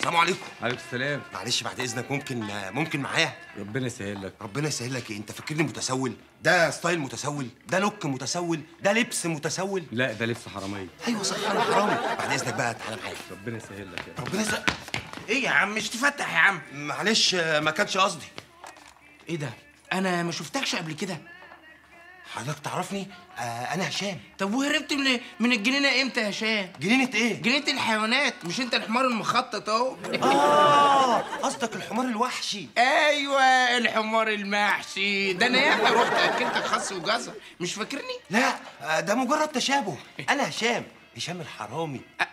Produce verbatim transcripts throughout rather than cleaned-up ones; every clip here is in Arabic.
السلام عليكم. عليكم السلام. معلش بعد اذنك ممكن ممكن معايا؟ ربنا يسهل لك. ربنا يسهل لك ايه؟ انت فاكرني متسول؟ ده ستايل متسول، ده لوك متسول، ده لبس متسول. لا ده لبس حراميه. ايوه صح انا حرامي. بعد اذنك بقى تعالى معايا. ربنا يسهل لك يا ربنا يسهل. ايه يا عم مش تفتح يا عم. معلش ما كانش قصدي. ايه ده؟ انا ما شفتكش قبل كده. حضرتك تعرفني؟ آه انا هشام. طب وهربت من من الجنينه امتى يا هشام؟ جنينه ايه؟ جنينه الحيوانات. مش انت الحمار المخطط اهو؟ اه قصدك الحمار الوحشي. ايوه الحمار المحشي ده. انا ياما رحت اكلت خس وجزر مش فاكرني؟ لا آه ده مجرد تشابه. انا هشام هشام الحرامي. آه.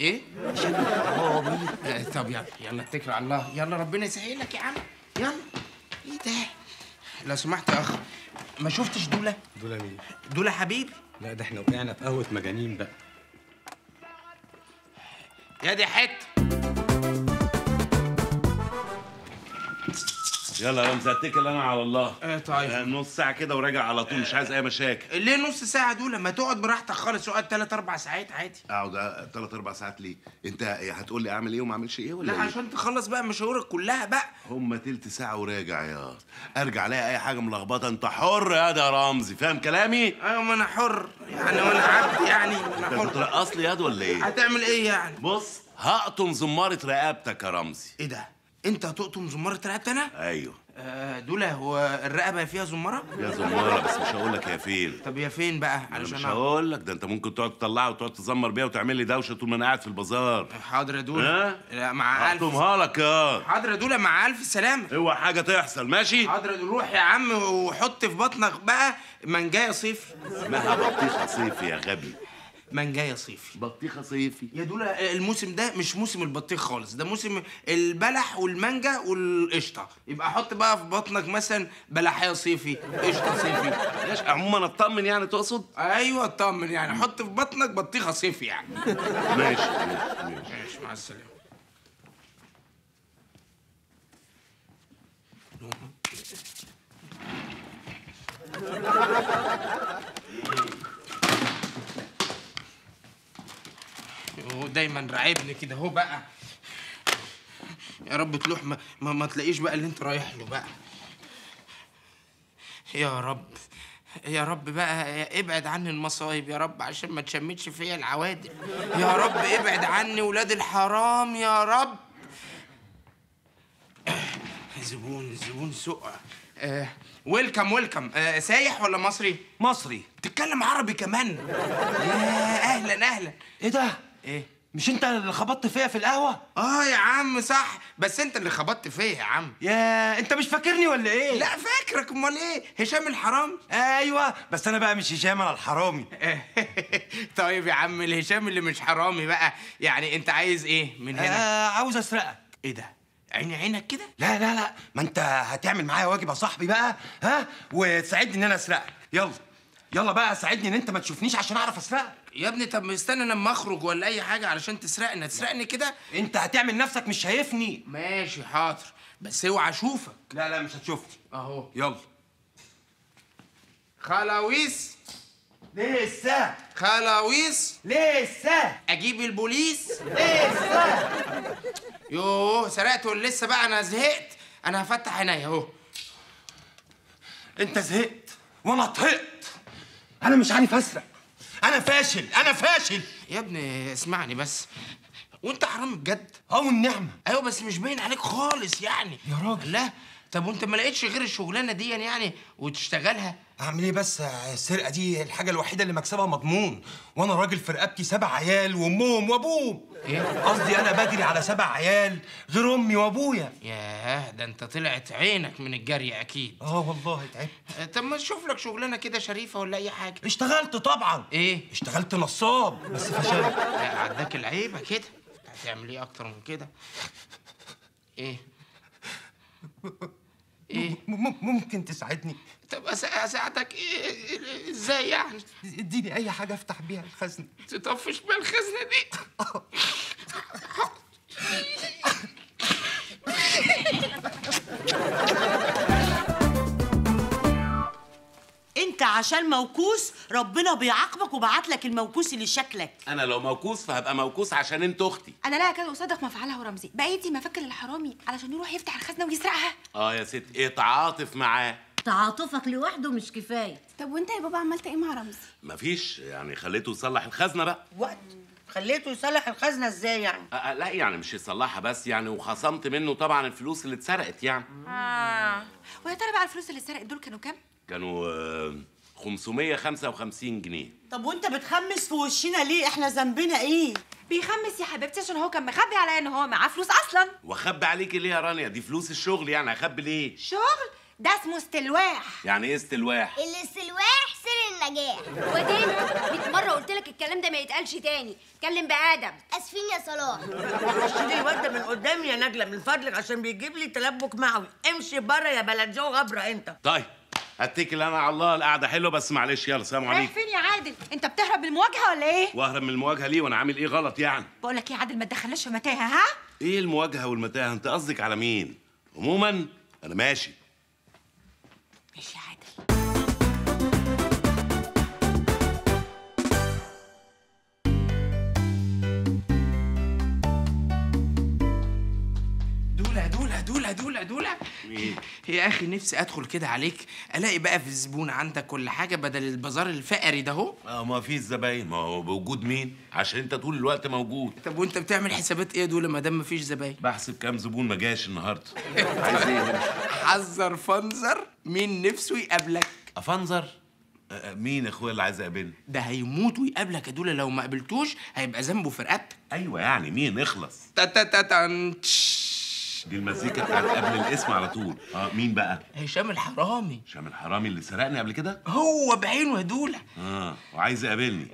ايه؟ هشام الحرامي. آه طب يلا يلا اتكل على الله. يلا ربنا يسهلك يا عم. يلا. ايه ده؟ لو سمحت يا اخ ما شفتش دولة؟ دولة مين؟ دولة حبيبي. لا ده احنا وقعنا في قهوة مجانين بقى. يا دي حتة. يلا يا رمزي اتكل انا على الله. ايه طيب. نص ساعة كده وراجع على طول. اه مش عايز أي مشاكل. ليه نص ساعة دول؟ ما تقعد براحتك خالص. اقعد تلات أربع ساعات عادي. أقعد تلات أربع ساعات ليه؟ أنت هتقول لي أعمل إيه وما أعملش إيه ولا لا؟ إيه؟ عشان تخلص بقى مشاورك كلها بقى. هما تلت ساعة وراجع يا أرجع ألاقي أي حاجة ملخبطة. أنت حر يا ده يا رمزي. فاهم كلامي؟ أيوة ما أنا حر يعني وأنا عبد يعني. ما أنا حر. بترقص لي ياد ولا إيه؟ هتعمل إيه يعني؟ بص هقطم زمارة رقبتك يا رمزي. إيه ده؟ انت هتقطم زمارة رقبتي انا؟ ايوه. آه دوله هو الرقبه فيها زماره؟ فيها زماره بس مش هقول لك هي فين. طب هي فين بقى؟ علشان مش هقول لك. ده انت ممكن تقعد تطلعها وتقعد تزمر بيها وتعمل لي دوشه طول ما انا قاعد في البازار. حاضر يا دوله. ها؟ مع الف هقطمها لك يا. حاضر يا دوله مع الف سلامه. اوعى حاجه تحصل ماشي؟ حاضر يا دوله. روح يا عم وحط في بطنك بقى منجايه صيفي. اسمها بطيخه صيفي يا غبي. منجاية صيفي. بطيخة صيفي يا دولة. الموسم ده مش موسم البطيخ خالص. ده موسم البلح والمانجا والقشطة. يبقى حط بقى في بطنك مثلا بلحية صيفي قشطة صيفي. ماشي عموما اطمن يعني تقصد؟ ايوه اطمن يعني. حط في بطنك بطيخة صيفي يعني. ماشي ماشي ماشي. مع السلامة. دايما راعبني كده اهو بقى. يا رب تلوح ما, ما, ما تلاقيش بقى اللي انت رايح له بقى. يا رب يا رب بقى ابعد عني المصايب يا رب عشان ما تشمتش فيا العوادل. يا رب ابعد عني ولاد الحرام يا رب. زبون زبون سوء. آه ويلكم ويلكم. آه سايح ولا مصري؟ مصري. تتكلم عربي كمان؟ يا اهلا اهلا. ايه ده؟ ايه؟ مش انت اللي خبطت فيا في القهوه؟ اه يا عم صح. بس انت اللي خبطت فيا يا عم. يا انت مش فاكرني ولا ايه؟ لا فاكرك. امال ايه؟ هشام الحرامي. ايوه بس انا بقى مش هشام انا الحرامي. طيب يا عم الهشام اللي مش حرامي بقى يعني انت عايز ايه من هنا؟ آه عاوز اسرقك. ايه ده؟ عيني عينك كده؟ لا لا لا ما انت هتعمل معايا واجب يا صاحبي بقى. ها وتساعدني ان انا اسرقك. يلا يلا بقى ساعدني ان انت ما تشوفنيش عشان اعرف اسرقك. يا ابني طب استنى لما اخرج ولا اي حاجه علشان تسرقني. هتسرقني كده؟ انت هتعمل نفسك مش شايفني. ماشي حاضر بس اوعى اشوفك. لا لا مش هتشوفني اهو. يلا خلاويص. لسه خلاويص. لسه اجيب البوليس. لسه يوه سرقت ولا لسه بقى؟ انا زهقت. انا هفتح عينيا اهو. انت زهقت وانا طهقت. انا مش عارف اسرق. أنا فاشل، أنا فاشل. يا ابني اسمعني بس. وأنت حرامي بجد؟ أه والنعمة. أيوه بس مش باين عليك خالص يعني. يا راجل. لا، طب وأنت ما لقيتش غير الشغلانة دي يعني وتشتغلها؟ أعمل إيه بس؟ السرقة دي الحاجة الوحيدة اللي مكسبها مضمون، وأنا راجل في رقبتي سبع عيال وأمهم وأبوهم. إيه؟ قصدي أنا بجري على سبع عيال غير أمي وأبويا. ياه ده أنت طلعت عينك من الجري أكيد. آه والله تعبت. طب ما تشوف لك شغلانة كده شريفة ولا أي حاجة. اشتغلت طبعًا. إيه؟ اشتغلت نصاب بس فشلت. عداك العيبة كده. هتعمل إيه أكتر من كده؟ إيه؟ إيه؟ ممكن تساعدني؟ طب اساعدك إيه ازاي يعني؟ اديني اي حاجه افتح بيها الخزنه. تطفش بيها الخزنه دي. انت عشان موكوس ربنا بيعاقبك وبعتلك الموكوس اللي شكلك. انا لو موكوس فهبقى موكوس عشان انت اختي. انا لا اكاد اصدق ما فعله رمزي، بقيتي ما فاكر الحرامي علشان يروح يفتح الخزنه ويسرقها. اه يا ست، اتعاطف معاه. تعاطفك لوحده مش كفايه. طب وانت يا بابا عملت ايه مع رمزي؟ مفيش، يعني خليته يصلح الخزنه بقى. وقت خليته يصلح الخزنه ازاي يعني؟ أه لا يعني مش يصلحها بس يعني، وخصمت منه طبعا الفلوس اللي اتسرقت يعني. اه ويا ترى بقى الفلوس اللي اتسرقت دول كانوا كام؟ كانوا خمسمية وخمسة وخمسين جنيه. طب وانت بتخمس في وشنا ليه؟ احنا ذنبنا ايه؟ بيخمس يا حبيبتي عشان هو كان مخبي عليا ان هو معاه فلوس اصلا. واخبي عليكي ليه يا رانيا؟ دي فلوس الشغل يعني، اخبي ليه؟ شغل؟ ده اسمه استلواح. يعني ايه استلواح؟ الاستلواح سر النجاح. وبعدين مية مره قلت لك الكلام ده ما يتقالش تاني، اتكلم بادب. اسفين يا صلاح. شيلي الواد ده من قدامي يا نجله من فضلك، عشان بيجيب لي تلبك معوي. امشي بره يا بلد جو غبره انت. طيب هتكل انا على الله، القعده حلوه بس معلش يلا سلام عليكم. رايح فين يا عادل؟ انت بتهرب من المواجهه ولا ايه؟ واهرب من المواجهه ليه وانا عامل ايه غلط يعني؟ بقول لك ايه يا عادل، ما تدخلناش في متاهه. ها؟ ايه المواجهه والمتاهه؟ انت قصدك على مين؟ عموما انا ماشي. ماشي يا عادل. دولا دولا دولا مين؟ يا اخي نفسي ادخل كده عليك الاقي بقى في الزبون عندك كل حاجه بدل البازار الفقري ده اهو. اه ما فيش زباين. ما هو بوجود مين؟ عشان انت طول الوقت موجود. طب وانت بتعمل حسابات ايه دولا ما دام ما فيش زباين؟ بحسب كام زبون ما جاش النهارده. عايز ايه؟ حذر فنزر مين نفسه يقابلك. افنزر؟ مين اخويا اللي عايز يقابلني؟ ده هيموت ويقابلك يا دولا، لو ما قابلتوش هيبقى ذنبه في رقبتك. ايوه يعني مين؟ اخلص. تا تا تا تانتش. دي المزيكا بتاعت قبل الاسم على طول. اه مين بقى؟ هشام الحرامي. هشام الحرامي اللي سرقني قبل كده؟ هو بعينه يا دوله. اه وعايز يقابلني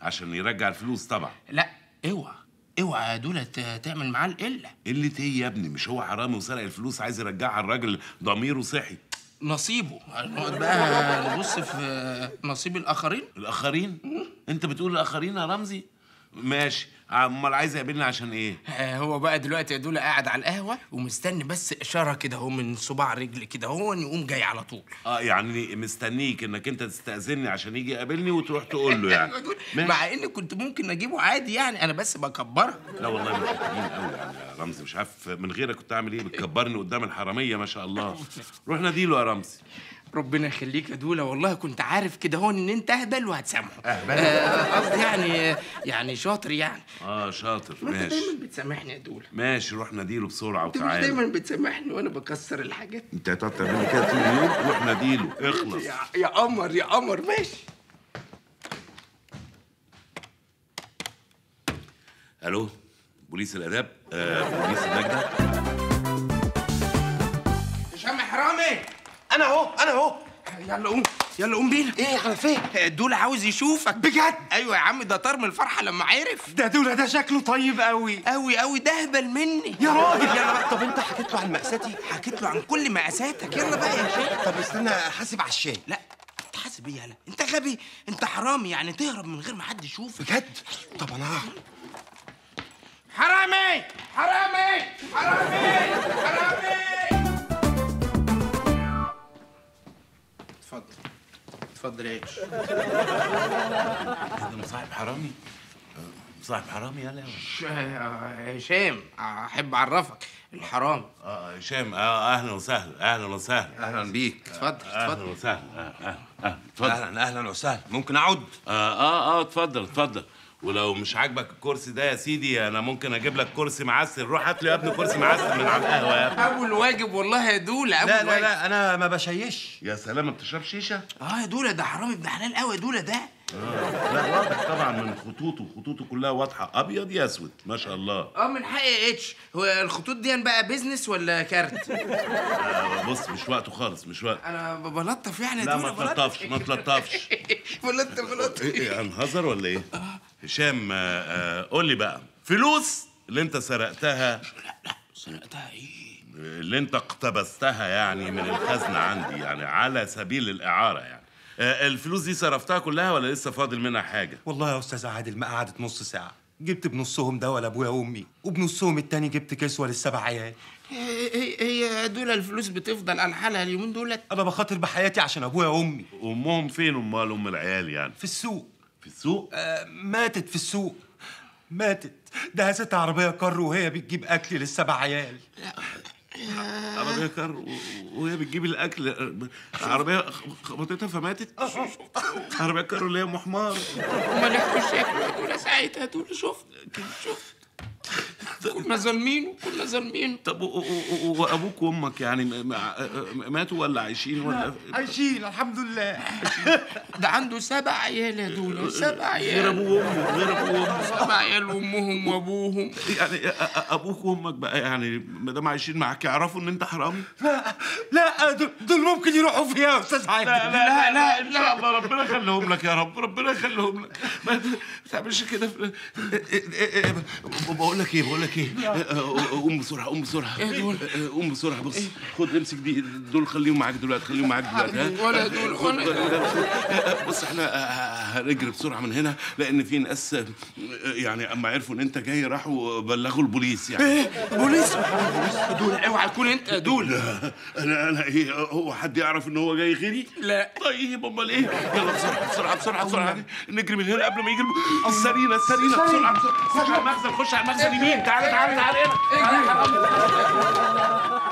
عشان يرجع الفلوس طبعا. لا اوعى اوعى يا دوله تعمل معاه القله. قله ايه يا ابني؟ مش هو حرامي وسرق الفلوس عايز يرجعها، الراجل ضميره صحي. نصيبه. نقعد بقى نبص في نصيب الاخرين. الاخرين؟ انت بتقول الاخرين يا رمزي؟ ماشي، امال عايز يقابلني عشان ايه؟ هو بقى دلوقتي يا دولا قاعد على القهوه ومستني بس اشاره كده اهو من صباع رجل كده اهو يقوم جاي على طول. اه يعني مستنيك انك انت تستاذني عشان يجي يقابلني وتروح تقول له يعني. مع ان كنت ممكن اجيبه عادي يعني، انا بس بكبرك. لا والله متكبرين قوي يعني يا رمزي، مش عارف من غيرك كنت اعمل ايه، بتكبرني قدام الحراميه ما شاء الله. روح ناديله يا رمزي. ربنا يخليك يا دولا، والله كنت عارف كده هون ان انت اهبل وهتسامحه. اهبل؟ قصدي يعني يعني شاطر يعني. اه شاطر ماشي. انت دايما بتسامحني يا دولا. ماشي روح ناديله بسرعه وتعالى. انت مش دايما بتسامحني وانا بكسر الحاجات. انت هتقعد تعمل كده طول اليوم؟ روح ناديله اخلص. يا, يا قمر يا قمر ماشي. الو بوليس الاداب؟ آه بوليس النجده؟ هشام حرامي انا اهو انا اهو. يلا قوم يلا قوم بينا. ايه على فين؟ دولا عاوز يشوفك بجد. ايوه يا عم، ده طار من الفرحه لما عرف. ده دولا ده شكله طيب قوي قوي قوي، ده اهبل مني يا راجل. يلا بقى. طب انت حكيت له عن مأساتي؟ حكيت له عن كل مأساتك. يلا بقى يا شيخ. طب استنى احاسب على الشاي. لا تحاسب ايه يالا، انت غبي انت حرامي يعني تهرب من غير ما حد يشوفك بجد. طب انا هعرف. حرامي حرامي حرامي حرامي. اتفضل اتفضل يا عيش. هذا مصاحب حرامي؟ مصاحب حرامي يالا يا هشام. احب اعرفك الحرامي. اه هشام. اه اهلا وسهلا اهلا وسهلا. اهلا بيك. اتفضل اتفضل. اهلا وسهلا اهلا اتفضل. اهلا اهلا وسهلا. ممكن اقعد؟ اه اه اتفضل اتفضل. ولو مش عاجبك الكرسي ده يا سيدي انا ممكن اجيب لك كرسي معسل. روح هات لي يا ابني كرسي معسل من على القهوه يا ابني. ابو الواجب والله يا دولا ابو الواجب. لا لا لا انا ما بشيش. يا سلام ما بتشربش شيشه؟ اه يا دولا ده حرامي ابن حلال قوي يا دولا ده. اه لا واضح طبعا من خطوطه، خطوطه كلها واضحه ابيض يا اسود ما شاء الله. اه من حق اتش. هو الخطوط دي بقى بيزنس ولا كارت؟ آه بص مش وقته خالص مش وقت. انا بلطف يعني. لا ما تلطفش ما تلطفش. بلطف بلطف. ايه هنهزر ولا ايه؟ هشام قول لي بقى، فلوس اللي انت سرقتها. لا لا سرقتها ايه؟ اللي انت اقتبستها يعني من الخزنه عندي يعني على سبيل الاعاره يعني. الفلوس دي صرفتها كلها ولا لسه فاضل منها حاجه؟ والله يا استاذ عادل ما قعدت نص ساعه. جبت بنصهم دواء لابويا وامي، وبنصهم التاني جبت كسوه للسبع عيال. هي هي دول الفلوس بتفضل على حالها اليومين دولت. انا بخاطر بحياتي عشان ابويا وامي. امهم فين امال ام العيال يعني؟ في السوق. في السوق؟ آه ماتت في السوق. ماتت، دهست عربيه كر وهي بتجيب اكل للسبع عيال. عربيه كر وهي بتجيب الاكل، عربيه خبطتها فماتت. عربيه كر اللي هي ام حمار. امال احنا شايفين دول ساعتها دول شفت شفت كنا ظالمين وكنا ظالمين. طب وابوك وامك يعني ماتوا ولا عايشين ولا؟ عايشين الحمد لله. ده عنده سبع عيال يا دول، سبع عيال. غير ابوه وامه، غير ابوه وامه. سبع عيال وامهم وابوهم. يعني ابوك وامك بقى يعني ما دام عايشين معاك يعرفوا ان انت حرامي؟ لا لا دول ممكن يروحوا فيها يا استاذ عادل. لا لا لا ان شاء الله ربنا يخليهم لك يا رب، ربنا يخليهم لك. ما تعملش كده. بقول لك ايه بقول لك ايه قوم بسرعه قوم بسرعه قوم بسرعه. بص خد امسك دي، دول خليهم معاك دلوقتي خليهم معاك دلوقتي. ولا دول ولا بص احنا هنجري بسرعه من هنا، لان في ناس يعني اما عرفوا ان انت جاي راحوا بلغوا البوليس. يعني ايه بوليس؟ دول اوعى تكون انت دول. انا انا ايه هو حد يعرف ان هو جاي غيري؟ لا. طيب امال ايه؟ يلا بسرعه بسرعه بسرعه بسرعه نجري من هنا قبل ما يجري. سرينا سرينا بسرعه بسرعه. خش على المخزن خش على المخزن يمين. تعال تعال تعال هنا.